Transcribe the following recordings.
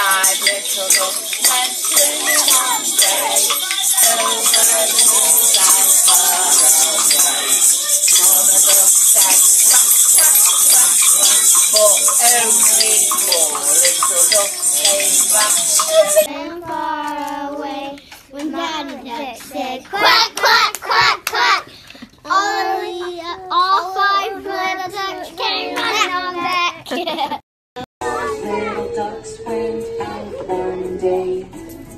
My little dog, let him run away, over the moonlight far away. For the dog said, quack, quack, quack, quack, for only poor little dog came back. And far away, when Daddy Duck said, quack, quack, quack, quack, all five little ducks came running on back. Little ducks went out one day,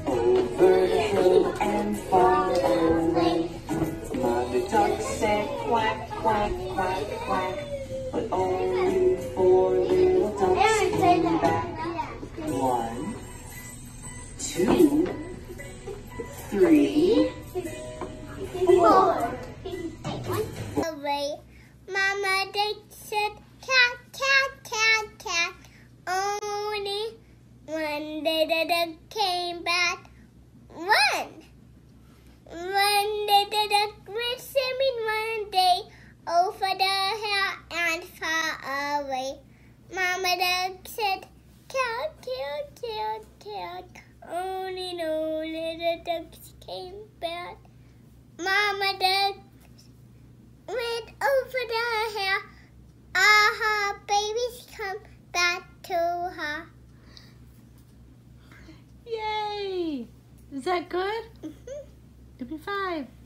over the hill and far away. Mother duck said quack, quack, quack, quack, but only four little ducks came back. 1, 2, 3, 4. Mama duck said cat, cat, cat, cat. Only one little duck came back. 1. One little duck went swimming one day, over the hill and far away. Mama duck said, "Caw, caw, caw, caw." Only no little ducks came back. Mama duck went over the hill. Aha, babies come back to her. Yay! Is that good? Mm-hmm. Give me 5.